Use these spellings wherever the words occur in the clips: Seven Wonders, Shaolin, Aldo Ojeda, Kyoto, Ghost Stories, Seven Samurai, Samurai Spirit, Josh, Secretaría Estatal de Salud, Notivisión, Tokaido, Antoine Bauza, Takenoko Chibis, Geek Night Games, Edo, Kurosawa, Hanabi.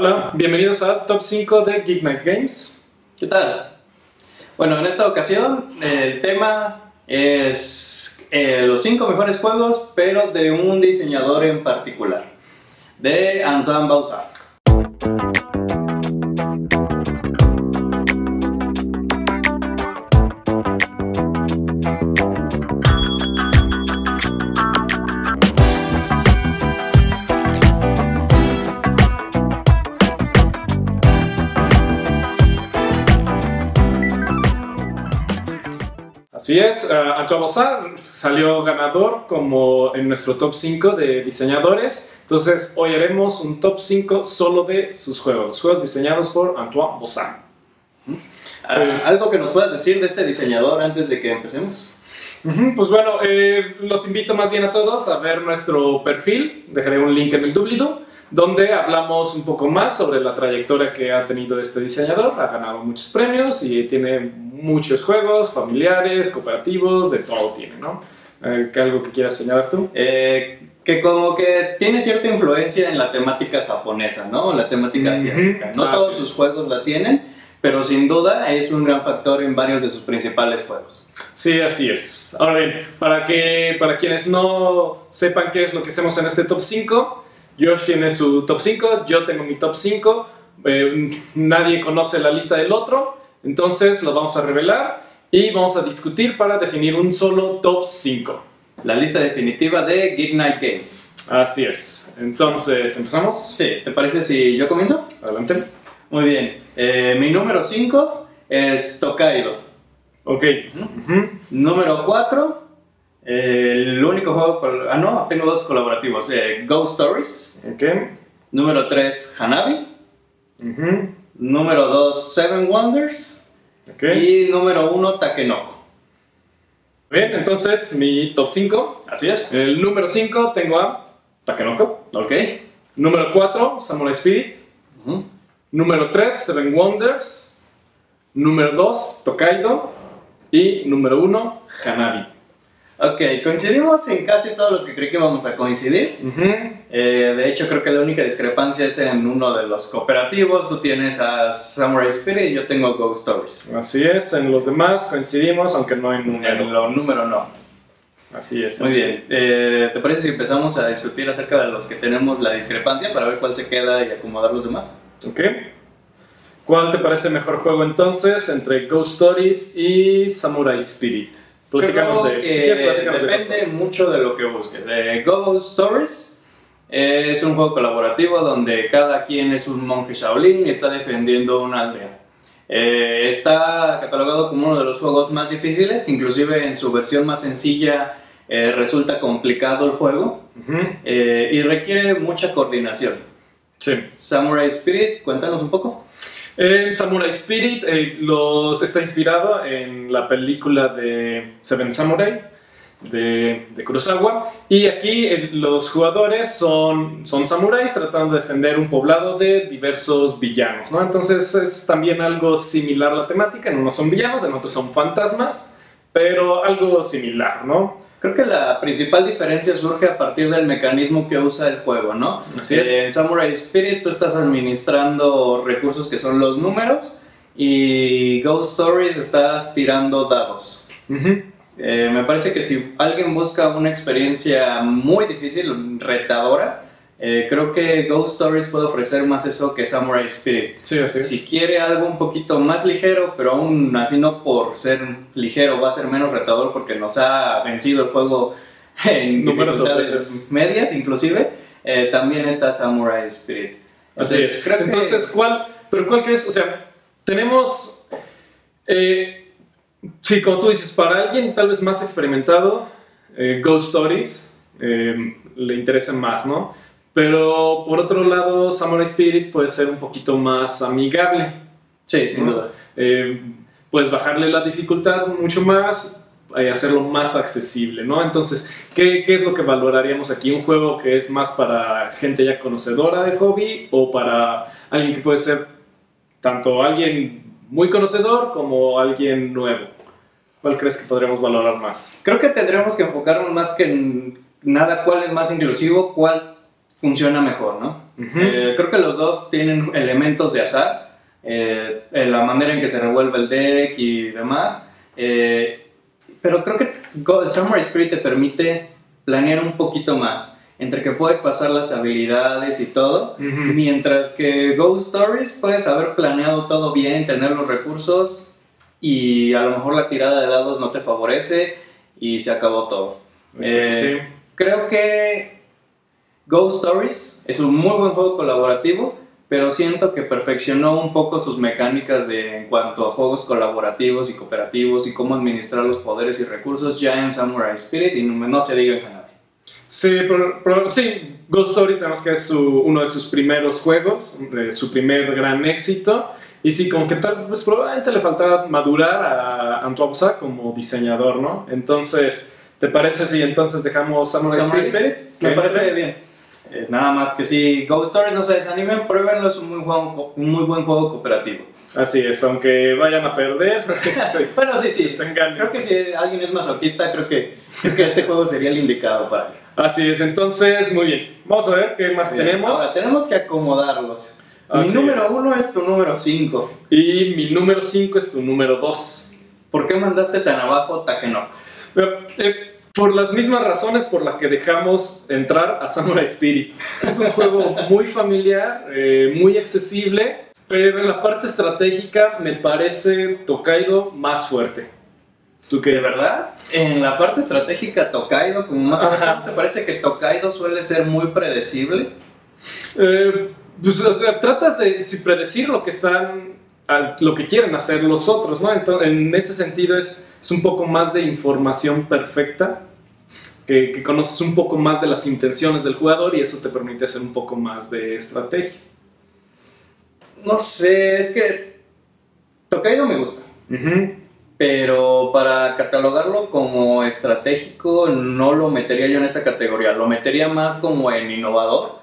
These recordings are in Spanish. Hola, bienvenidos a Top 5 de Geek Night Games. ¿Qué tal? Bueno, en esta ocasión el tema es los 5 mejores juegos, pero de un diseñador en particular, de Antoine Bauza. Así es, Antoine Bauza salió ganador como en nuestro top 5 de diseñadores. Entonces hoy haremos un top 5 solo de sus juegos, los juegos diseñados por Antoine Bauza. ¿Algo que nos puedas decir de este diseñador antes de que empecemos? Pues bueno, los invito más bien a todos a ver nuestro perfil. Dejaré un link en el doobly-doo, donde hablamos un poco más sobre la trayectoria que ha tenido este diseñador. Ha ganado muchos premios y tiene muchos juegos familiares, cooperativos, de todo tiene, ¿no? ¿Algo que quieras señalar tú? Que como que tiene cierta influencia en la temática japonesa, ¿no? La temática asiática. No todos sus juegos la tienen, pero sin duda es un gran factor en varios de sus principales juegos. Sí, así es. Ahora bien, para quienes no sepan qué es lo que hacemos en este top 5, Josh tiene su top 5, yo tengo mi top 5, nadie conoce la lista del otro, entonces lo vamos a revelar y vamos a discutir para definir un solo top 5. La lista definitiva de Geek Night Games. Así es. Entonces, ¿empezamos? Sí, ¿te parece si yo comienzo? Adelante. Muy bien, mi número 5 es Tokaido. Ok. Número 4, el único juego... Ah, no, tengo dos colaborativos. Ghost Stories. Ok. Número 3, Hanabi. Número 2, Seven Wonders. Ok. Y número 1, Takenoko. Bien, entonces mi top 5. Así es. El número 5 tengo a Takenoko. Ok. Número 4, Samurai Spirit. Número 3, Seven Wonders. Número 2, Tokaido. Y número 1, Hanabi. Ok, coincidimos en casi todos los que creí que vamos a coincidir. De hecho, creo que la única discrepancia es en uno de los cooperativos. Tú tienes a Samurai Spirit y yo tengo Ghost Stories. Así es, en los demás coincidimos, aunque no hay número. En los números no. Así es. Muy bien, ¿te parece si empezamos a discutir acerca de los que tenemos la discrepancia para ver cuál se queda y acomodar los demás? Ok. ¿Cuál te parece mejor juego entonces entre Ghost Stories y Samurai Spirit? Platicamos de... Si quieres, platicamos de Ghost Stories. Depende mucho de lo que busques. Ghost Stories es un juego colaborativo donde cada quien es un monje Shaolin y está defendiendo una aldea. Está catalogado como uno de los juegos más difíciles, inclusive en su versión más sencilla resulta complicado el juego y requiere mucha coordinación. Sí. Samurai Spirit, cuéntanos un poco. Samurai Spirit está inspirado en la película de Seven Samurai de Kurosawa, y aquí los jugadores son samuráis tratando de defender un poblado de diversos villanos, ¿no? Entonces es también algo similar la temática, en unos son villanos, en otros son fantasmas, pero algo similar, ¿no? Creo que la principal diferencia surge a partir del mecanismo que usa el juego, ¿no? Así es. En Samurai Spirit tú estás administrando recursos que son los números, y Ghost Stories estás tirando dados. Me parece que si alguien busca una experiencia muy difícil, retadora, creo que Ghost Stories puede ofrecer más eso que Samurai Spirit. Sí, así es. Si quiere algo un poquito más ligero, pero aún así no por ser ligero va a ser menos retador, porque nos ha vencido el juego en dificultades medias inclusive, también está Samurai Spirit. Entonces, así es. Creo que... Entonces, ¿cuál crees? O sea, tenemos... sí, como tú dices, para alguien tal vez más experimentado, Ghost Stories le interesa más, ¿no? Pero por otro lado, Samurai Spirit puede ser un poquito más amigable. Sí, sin duda. Puedes bajarle la dificultad mucho más y hacerlo más accesible, ¿no? Entonces, ¿qué es lo que valoraríamos aquí? ¿Un juego que es más para gente ya conocedora del hobby o para alguien que puede ser tanto alguien muy conocedor como alguien nuevo? ¿Cuál crees que podríamos valorar más? Creo que tendremos que enfocarnos más que en nada cuál es más inclusivo, cuál funciona mejor, ¿no? Uh-huh. Creo que los dos tienen elementos de azar, la manera en que se revuelve el deck y demás, pero creo que Samurai Spirit te permite planear un poquito más, entre que puedes pasar las habilidades y todo, uh-huh, mientras que Ghost Stories puedes haber planeado todo bien, tener los recursos y a lo mejor la tirada de dados no te favorece y se acabó todo. Okay, sí. Creo que Ghost Stories es un muy buen juego colaborativo, pero siento que perfeccionó un poco sus mecánicas en cuanto a juegos colaborativos y cooperativos y cómo administrar los poderes y recursos ya en Samurai Spirit, y no se diga en Hanabi. Sí, pero sí, Ghost Stories además que es uno de sus primeros juegos, su primer gran éxito, y sí, como que tal, pues probablemente le faltaba madurar a Antoine Bauza como diseñador, ¿no? Entonces, ¿te parece si entonces dejamos Samurai Spirit? Me parece bien. Nada más que sí, Ghost Stories, no se desanimen, pruébenlo, es un muy buen juego cooperativo. Así es, aunque vayan a perder. Bueno, sí, creo que si alguien es masoquista, creo que este juego sería el indicado para él. Así es, entonces, muy bien, vamos a ver qué más tenemos. Ahora, tenemos que acomodarlos. Así mi número 1 es tu número 5. Y mi número 5 es tu número 2. ¿Por qué mandaste tan abajo Takenoko? Por las mismas razones por las que dejamos entrar a Samurai Spirit. Es un juego muy familiar, muy accesible, pero en la parte estratégica me parece Tokaido más fuerte. ¿Tú qué dices? ¿De verdad? En la parte estratégica Tokaido como más fuerte. ¿Te parece que Tokaido suele ser muy predecible? Pues, o sea, tratas de predecir lo que están... lo que quieren hacer los otros, ¿no? Entonces, en ese sentido es un poco más de información perfecta, que conoces un poco más de las intenciones del jugador y eso te permite hacer un poco más de estrategia. No sé, es que Tokaido me gusta, uh-huh, pero para catalogarlo como estratégico no lo metería yo en esa categoría, lo metería más como en innovador,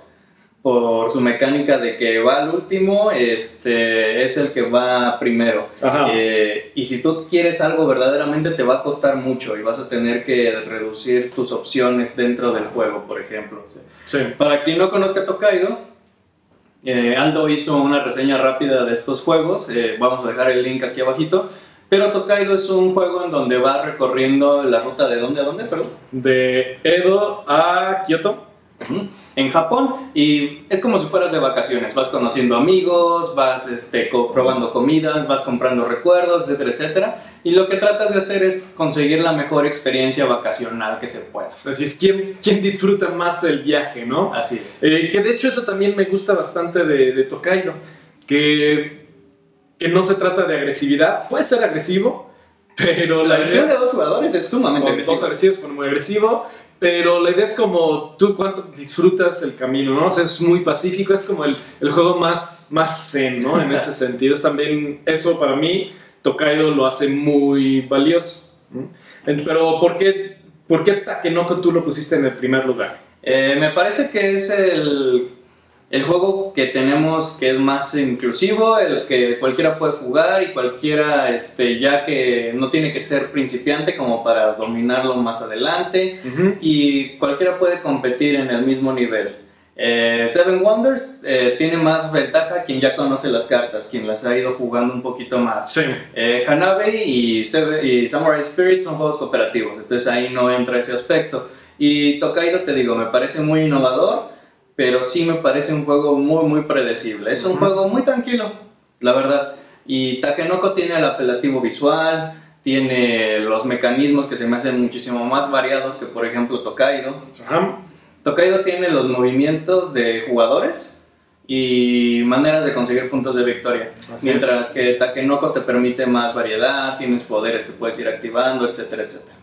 por su mecánica de que va al último, es el que va primero. Y si tú quieres algo verdaderamente te va a costar mucho y vas a tener que reducir tus opciones dentro del juego, por ejemplo. O sea, sí. Para quien no conozca Tokaido, Aldo hizo una reseña rápida de estos juegos, vamos a dejar el link aquí abajito. Pero Tokaido es un juego en donde vas recorriendo la ruta de dónde a dónde, perdón. De Edo a Kyoto. En Japón, y es como si fueras de vacaciones, vas conociendo amigos, vas probando comidas, vas comprando recuerdos, etcétera, etcétera, y lo que tratas de hacer es conseguir la mejor experiencia vacacional que se pueda. Así es, ¿quién disfruta más el viaje, no? Así es. Que de hecho eso también me gusta bastante de Tokaido, que no se trata de agresividad, puede ser agresivo, pero la versión de dos jugadores es sumamente agresiva. Dos agresivos, pero muy agresivo. Pero la idea es como tú cuánto disfrutas el camino, ¿no? O sea, es muy pacífico, es como el juego más zen, ¿no? En ese sentido, es también eso para mí, Tokaido lo hace muy valioso. Pero ¿por qué Takenoko tú lo pusiste en el primer lugar? Me parece que es el juego que tenemos que es más inclusivo, el que cualquiera puede jugar y cualquiera, ya que no tiene que ser principiante como para dominarlo más adelante, uh-huh, y cualquiera puede competir en el mismo nivel. Seven Wonders tiene más ventaja quien ya conoce las cartas, quien las ha ido jugando un poquito más. Sí. Hanabi y Samurai Spirit son juegos cooperativos, entonces ahí no entra ese aspecto. Y Tokaido, te digo, me parece muy innovador, pero sí me parece un juego muy, muy predecible. Es un juego muy tranquilo, la verdad. Y Takenoko tiene el apelativo visual, tiene los mecanismos que se me hacen muchísimo más variados que, por ejemplo, Tokaido. Ajá. Tokaido tiene los movimientos de jugadores y maneras de conseguir puntos de victoria. Así mientras es. Que Takenoko te permite más variedad, tienes poderes que puedes ir activando, etcétera, etcétera.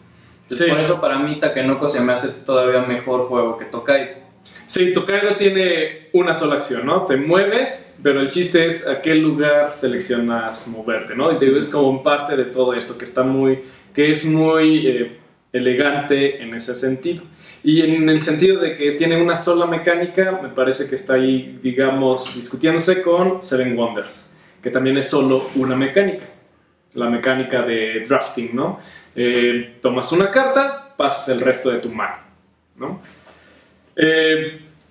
Entonces, sí. Por eso para mí Takenoko se me hace todavía mejor juego que Tokaido. Sí, Tokaido tiene una sola acción, ¿no? Te mueves, pero el chiste es a qué lugar seleccionas moverte, ¿no? Y te ves como parte de todo esto que está muy elegante en ese sentido. Y en el sentido de que tiene una sola mecánica, me parece que está ahí, digamos, discutiéndose con Seven Wonders, que también es solo una mecánica, la mecánica de drafting, ¿no? Tomas una carta, pasas el resto de tu mano, ¿no?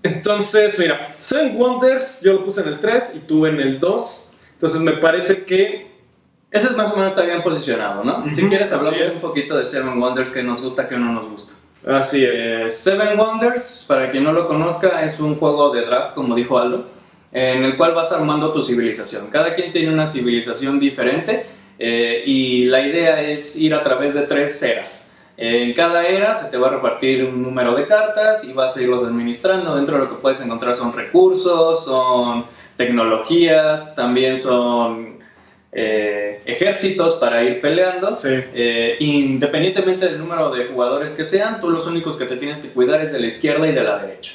Entonces, mira, Seven Wonders yo lo puse en el 3 y tú en el 2. Entonces me parece que ese es más o menos está bien posicionado, ¿no? Si quieres hablamos un poquito de Seven Wonders, que nos gusta, que no nos gusta. Así es. Seven Wonders, para quien no lo conozca, es un juego de draft, como dijo Aldo, en el cual vas armando tu civilización. Cada quien tiene una civilización diferente y la idea es ir a través de 3 eras. En cada era se te va a repartir un número de cartas y vas a irlos administrando. Dentro de lo que puedes encontrar son recursos, son tecnologías, también son ejércitos para ir peleando. Sí. Independientemente del número de jugadores que sean, tú los únicos que te tienes que cuidar es de la izquierda y de la derecha.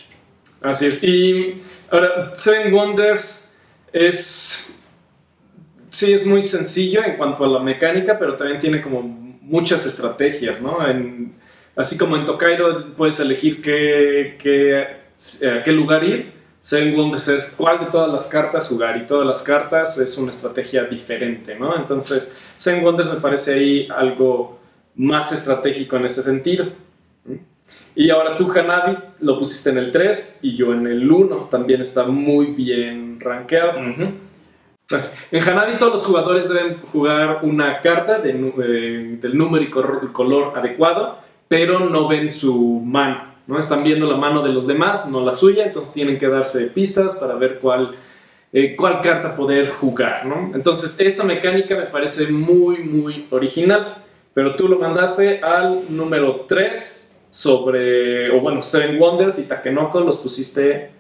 Así es. Y ahora, Seven Wonders es... sí, es muy sencillo en cuanto a la mecánica, pero también tiene como... muchas estrategias, ¿no? Así como en Tokaido puedes elegir a qué lugar ir, Seven Wonders es cuál de todas las cartas jugar, y todas las cartas es una estrategia diferente, ¿no? Entonces, Seven Wonders me parece ahí algo más estratégico en ese sentido. Y ahora tú, Hanabi, lo pusiste en el 3 y yo en el 1, también está muy bien rankeado. En Hanabi todos los jugadores deben jugar una carta del número y color adecuado, pero no ven su mano, ¿no? Están viendo la mano de los demás, no la suya, entonces tienen que darse pistas para ver cuál carta poder jugar, ¿no? Entonces esa mecánica me parece muy muy original, pero tú lo mandaste al número 3 bueno, Seven Wonders y Takenoko los pusiste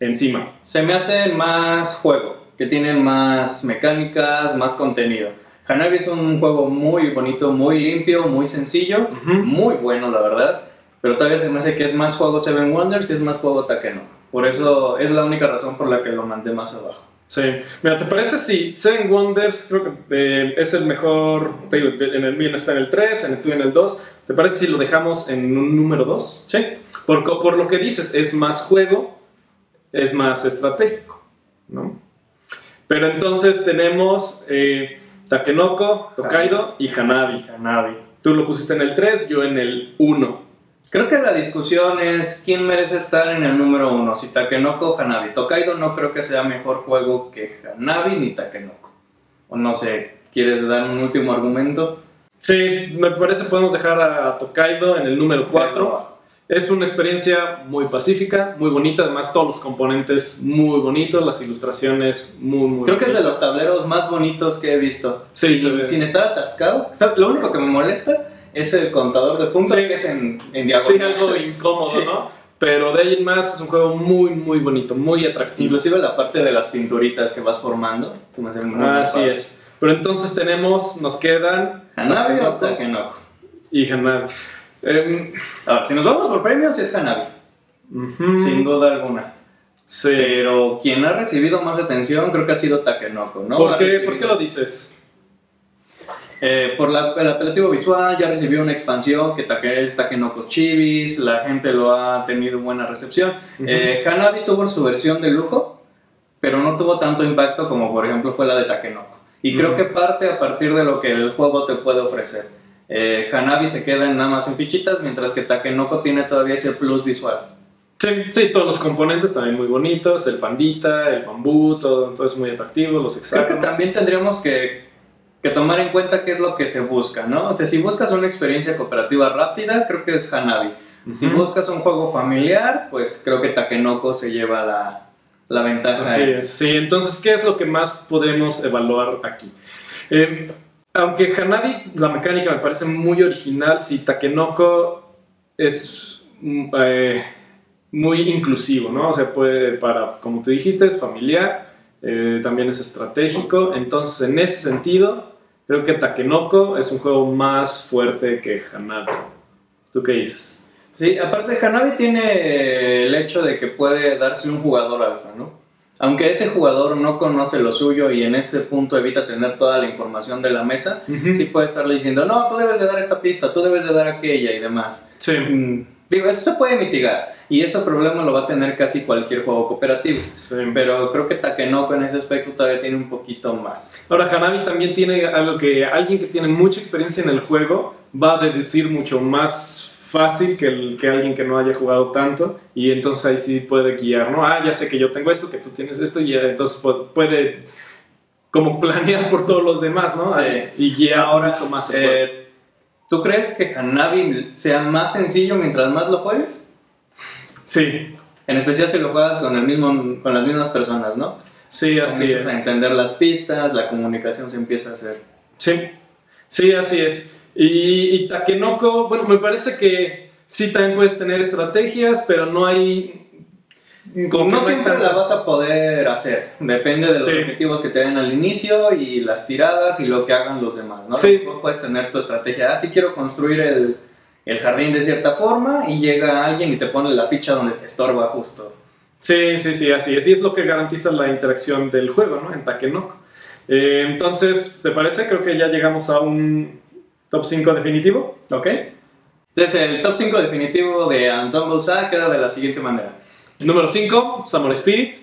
encima. Se me hace más juego, que tienen más mecánicas, más contenido. Hanabi es un juego muy bonito, muy limpio, muy sencillo, muy bueno la verdad, pero todavía se me hace que es más juego Seven Wonders y es más juego Takenoko. Por eso es la única razón por la que lo mandé más abajo. Sí, mira, ¿te parece si Seven Wonders creo que es el mejor, te digo, en el mío está en el 3, en el tuyo en el 2, ¿te parece si lo dejamos en un número 2? Sí, por lo que dices, es más juego, es más estratégico, ¿no? Pero entonces tenemos Takenoko, Tokaido y Hanabi. Tú lo pusiste en el 3, yo en el 1. Creo que la discusión es quién merece estar en el número 1, si Takenoko o Hanabi. Tokaido no creo que sea mejor juego que Hanabi ni Takenoko. O no sé, ¿quieres dar un último argumento? Sí, me parece podemos dejar a Tokaido en el número 4. Es una experiencia muy pacífica, muy bonita, además todos los componentes muy bonitos, las ilustraciones muy Creo que bonitas. Es de los tableros más bonitos que he visto, sí, sin estar atascado. O sea, lo único que me molesta es el contador de puntos, sí, que es en diagonal. Sí, algo incómodo, sí, ¿no? Pero de ahí en más es un juego muy bonito, muy atractivo. Inclusive la parte de las pinturitas que vas formando. Me hace muy así padre. Es. Pero entonces nos quedan... Hanabi o Takenoko. Y Hanabi. Ahora, si nos vamos por premios es Hanabi, sin duda alguna. Sí. Pero quien ha recibido más atención creo que ha sido Takenoko, ¿no? ¿Por qué lo dices? Por el apelativo visual, ya recibió una expansión que es Takenoko Chibis, la gente lo ha tenido buena recepción. Hanabi tuvo su versión de lujo, pero no tuvo tanto impacto como por ejemplo fue la de Takenoko. Y creo que parte a partir de lo que el juego te puede ofrecer. Hanabi se queda nada más en fichitas, mientras que Takenoko tiene todavía ese plus visual. Sí, sí, todos los componentes también muy bonitos, el pandita, el bambú, todo es muy atractivo, los hexágonos. Creo que también tendríamos que tomar en cuenta qué es lo que se busca, ¿no? O sea, si buscas una experiencia cooperativa rápida, creo que es Hanabi. Si buscas un juego familiar, pues creo que Takenoko se lleva la ventaja. Así es. Sí, entonces, ¿qué es lo que más podemos evaluar aquí? Aunque Hanabi, la mecánica me parece muy original, sí, Takenoko es muy inclusivo, ¿no? O sea, como tú dijiste, es familiar, también es estratégico. Entonces, en ese sentido, creo que Takenoko es un juego más fuerte que Hanabi. ¿Tú qué dices? Sí, aparte Hanabi tiene el hecho de que puede darse un jugador alfa, ¿no? Aunque ese jugador no conoce lo suyo y en ese punto evita tener toda la información de la mesa, sí puede estarle diciendo, no, tú debes de dar esta pista, tú debes de dar aquella y demás. Sí. Digo, eso se puede mitigar y ese problema lo va a tener casi cualquier juego cooperativo. Sí. Pero creo que Takenoko en ese aspecto todavía tiene un poquito más. Ahora, Hanabi también tiene algo que alguien que tiene mucha experiencia en el juego va a decir mucho más fácil que, alguien que no haya jugado tanto, y entonces ahí sí puede guiar, ¿no? Ah, ya sé que yo tengo esto, que tú tienes esto, y entonces puede como planear por todos los demás, ¿no? Sí. Y guiar ahora mucho más. ¿Tú crees que Hanabi sea más sencillo mientras más lo juegues? Sí. En especial si lo juegas con las mismas personas, ¿no? Sí, así es. Comienzas a entender las pistas, la comunicación se empieza a hacer. Sí, sí, así es. Y Takenoko, bueno, me parece que sí también puedes tener estrategias, pero no hay... Como no siempre la vas a poder hacer. Depende de los objetivos que te den al inicio y las tiradas y lo que hagan los demás, ¿no? Sí. No puedes tener tu estrategia. Ah, sí quiero construir el jardín de cierta forma, y llega alguien y te pone la ficha donde te estorba justo. Sí, sí, sí, así es. Y es lo que garantiza la interacción del juego, ¿no? En Takenoko. Entonces, ¿te parece? Creo que ya llegamos a un top 5 definitivo. Ok. Entonces, el top 5 definitivo de Antoine Bauza queda de la siguiente manera. Número 5, Samurai Spirit.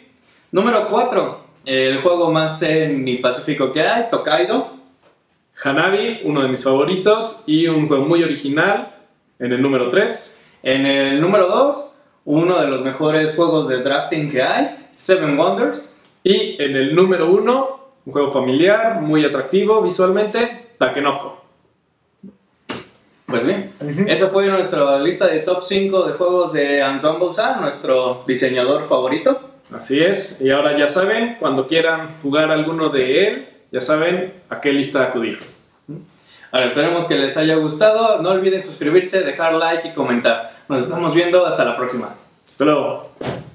Número 4, el juego más zen y pacífico que hay, Tokaido. Hanabi, uno de mis favoritos y un juego muy original, en el número 3. En el número 2, uno de los mejores juegos de drafting que hay, Seven Wonders. Y en el número 1, un juego familiar, muy atractivo visualmente, Takenoko. Pues bien, esa fue nuestra lista de top 5 de juegos de Antoine Bauza, nuestro diseñador favorito. Así es, y ahora ya saben, cuando quieran jugar alguno de él, ya saben a qué lista acudir. Ahora esperemos que les haya gustado, no olviden suscribirse, dejar like y comentar. Nos estamos viendo, hasta la próxima. Hasta luego.